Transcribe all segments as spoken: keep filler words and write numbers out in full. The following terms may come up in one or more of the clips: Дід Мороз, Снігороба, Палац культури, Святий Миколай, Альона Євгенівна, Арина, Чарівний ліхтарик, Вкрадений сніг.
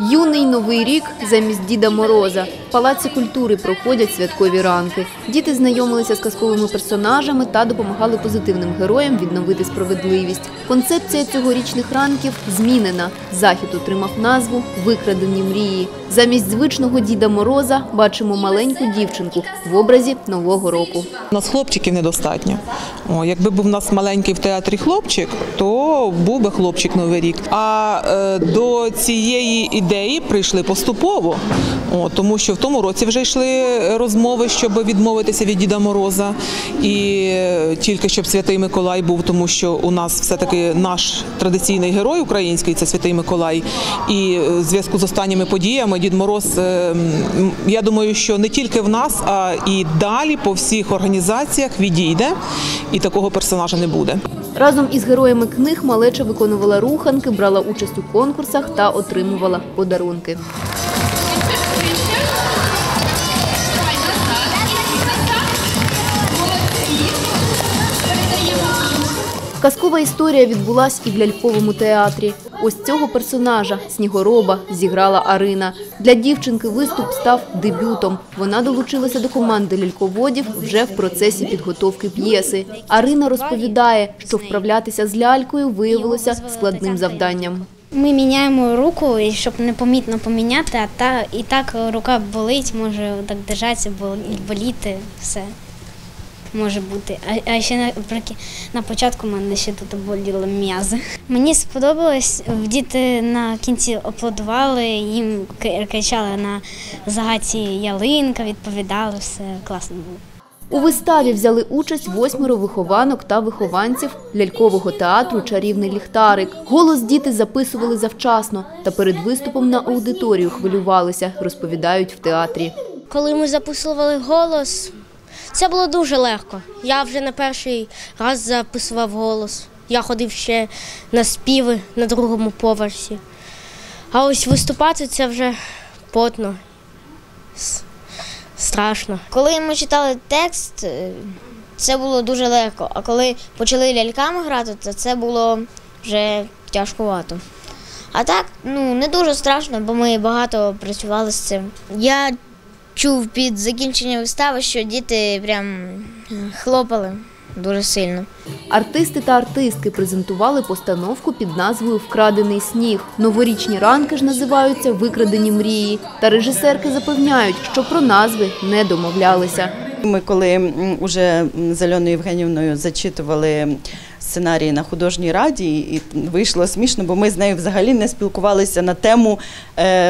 Юний Новий рік замість Діда Мороза. В Палаці культури проходять святкові ранки. Діти знайомилися з казковими персонажами та допомагали позитивним героям відновити справедливість. Концепція цьогорічних ранків змінена. Захід отримав назву «Викрадені мрії». Замість звичного Діда Мороза бачимо маленьку дівчинку в образі Нового року. У нас хлопчиків недостатньо. О, якби був у нас маленький в театрі хлопчик, то був би хлопчик Новий рік. А е, до цієї ідеї прийшли поступово, о, тому що в тому році вже йшли розмови, щоб відмовитися від Діда Мороза. І тільки щоб Святий Миколай був, тому що у нас все-таки наш традиційний герой український – це Святий Миколай. І в зв'язку з останніми подіями Дід Мороз, я думаю, що не тільки в нас, а і далі по всіх організаціях відійде, і такого персонажа не буде. Разом із героями книг малеча виконувала руханки, брала участь у конкурсах та отримувала подарунки. Казкова історія відбулась і в ляльковому театрі. Ось цього персонажа, Снігороба, зіграла Арина. Для дівчинки виступ став дебютом. Вона долучилася до команди ляльководів вже в процесі підготовки п'єси. Арина розповідає, що вправлятися з лялькою виявилося складним завданням. Ми міняємо руку, щоб непомітно поміняти, а та, і так рука болить, може так держатися, боліти, все. Може бути. А ще на, на початку в мене ще тут боліли м'язи. Мені сподобалось, діти на кінці аплодували, їм кричали на загадці ялинка, відповідали, все класно було. У виставі взяли участь восьмеро вихованок та вихованців лялькового театру «Чарівний ліхтарик». Голос діти записували завчасно та перед виступом на аудиторію хвилювалися, розповідають в театрі. Коли ми записували голос, це було дуже легко. Я вже на перший раз записував голос. Я ходив ще на співи на другому поверсі. А ось виступати – це вже потно, страшно. Коли ми читали текст, це було дуже легко. А коли почали ляльками грати, то це було вже тяжкувато. А так, ну, не дуже страшно, бо ми багато працювали з цим. Я чув під закінченням вистави, що діти прям хлопали дуже сильно. Артисти та артистки презентували постановку під назвою «Вкрадений сніг». Новорічні ранки ж називаються «Викрадені мрії». Та режисерки запевняють, що про назви не домовлялися. Ми коли вже з Альоною Євгенівною зачитували сценарії на художній раді, і вийшло смішно, бо ми з нею взагалі не спілкувалися на тему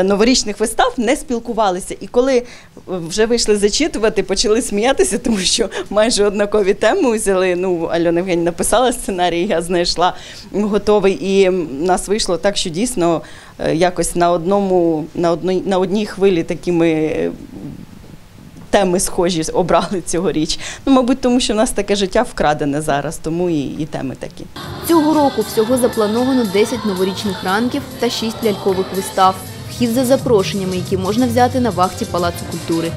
новорічних вистав, не спілкувалися. І коли вже вийшли зачитувати, почали сміятися, тому що майже однакові теми взяли. Ну, Альона Євгенівна написала сценарій, я знайшла готовий, і нас вийшло так, що дійсно якось на одному, на одній, на одній хвилі такими теми схожі обрали цьогоріч. Ну, мабуть, тому що в нас таке життя вкрадене зараз, тому і, і теми такі. Цього року всього заплановано десять новорічних ранків та шість лялькових вистав. Вхід за запрошеннями, які можна взяти на вахті Палацу культури.